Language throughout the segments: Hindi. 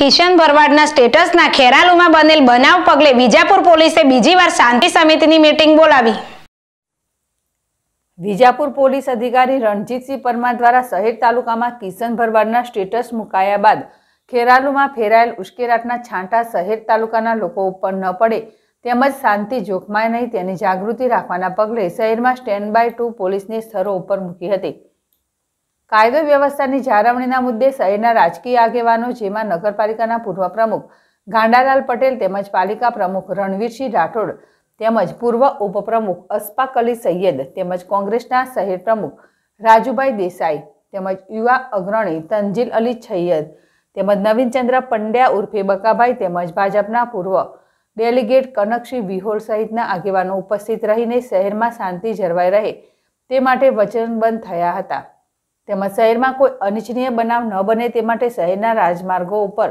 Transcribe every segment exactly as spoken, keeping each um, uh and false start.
કિશન ભરવાડના સ્ટેટસના ખેરાલુમાં બનેલ બનાવ પગલે વિજાપુર પોલીસે બીજીવાર શાંતિ સમિતિની મીટિંગ બોલાવી. વિજાપુર પોલીસ અધિકારી રણજીતસિંહ પરમાર દ્વારા શહેર તાલુકામાં કિશન ભરવાડના સ્ટેટસ મુકાયા બાદ ખેરાલુમાં ફેરાયેલ ઉશ્કેરાટના છાંટા શહેર તાલુકાના લોકો ઉપર ન પડે તેમજ શાંતિ જોખમાય નહીં તેની જાગૃતિ રાખવાના પગલે શહેરમાં સ્ટેન્ડ બાય ટુ પોલીસને સ્થળો ઉપર મૂકી હતી. कायदो व्यवस्था की जाळवणीना मुद्दे शहरना राजकीय आगेवानो जेमां नगरपालिकाना पूर्व प्रमुख गांडालाल पटेल तेमज पालिका प्रमुख रणवीर सिंह राठोड़ तेमज पूर्व उपप्रमुख अशफाक अली सय्यद तेमज कांग्रेसना शहर प्रमुख राजूभा देसाई तेमज युवा अग्रणी तंजील अली सय्यद तेमज नवीन चंद्र पंड्या उर्फे बकाभाई तेमज भाजपा पूर्व डेलिगेट कनक सिंह विहोर सहितना आगेवानो उपस्थित रहीने शहर में शांति जळवाई रहे ते माटे वचनबद्ध थया हता. शहर में कोई अनिच्छनीय बनाव न बने ते माटे शहरना राजमार्गो उपर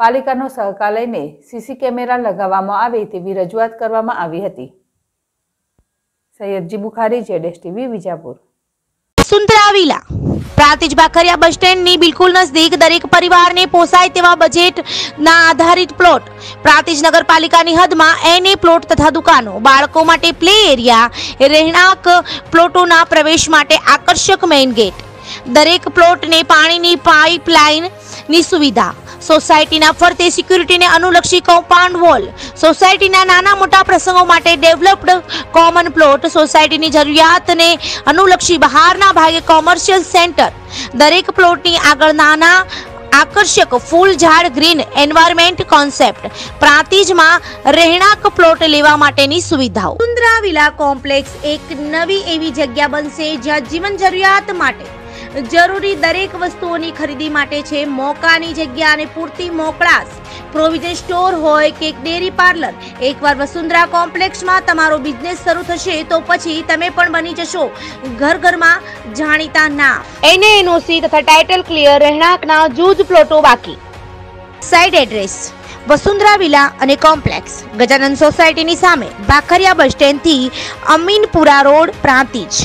पालिकानो सहकार लईने सीसी केमेरा लगाववामां आवे तेवी रजूआत करवामां आवी हती. सैयदजी बुखारी जेडेस TV Vijapur. Vasundhara villa Prantij Bakhariya bus stand नी बिल्कुल नजदीक दरेक परिवार ने पोसाय तेवा बजेट ना आधारित प्लॉट प्रातिज नगरपालिका नी हद में एने प्लॉट तथा दुकानों बाळको माटे प्ले एरिया रहेणांक प्लॉटों ना प्रवेश माटे आकर्षक मेन गेट दरेक प्लॉट ने पानी नी पाइपलाइन नी सुविधा सोसायटी ना फरते सिक्योरिटी ने अनुलक्षी कंपाउंड वॉल सोसायटी ना नाना मोटा प्रसंगों माटे डेवलप्ड कॉमन प्लॉट सोसायटी नी जरूरियात ने अनुलक्षी बहारना भागे कॉमर्शियल सेंटर दरेक प्लॉट नी आगळ नाना आकर्षक फूल झाड़ ग्रीन एनवायरमेंट कॉन्सेप्ट प्रातिज में रहणांक प्लॉट लेवा माटेनी सुविधाओं तुंद्रा विला कॉम्प्लेक्स एक नवी एवी जग्या बनशे ज्यां जीवन जरूरियात माटे जरूरी दरेक वस्तुओनी खरीदी माटे छे मोकानी जग्या अने पूरती मोकळास प्रोविजन स्टोर होय के डेरी पार्लर एकवार वसुंधरा कॉम्प्लेक्स में तमारो बिजनेस शुरू थशे तो पछी तमे पण बनी जशो घर घर में जाणीता नाम एने एनओसी तथा टाइटल क्लियर रहणांकना जूज प्लॉटो बाकी साइड एड्रेस वसुंधरा विला अने कॉम्प्लेक्स गजानंद सोसायटी नी सामे बाखरिया बस स्टेन्ड थी अमीनपुरा रोड प्रांतिज.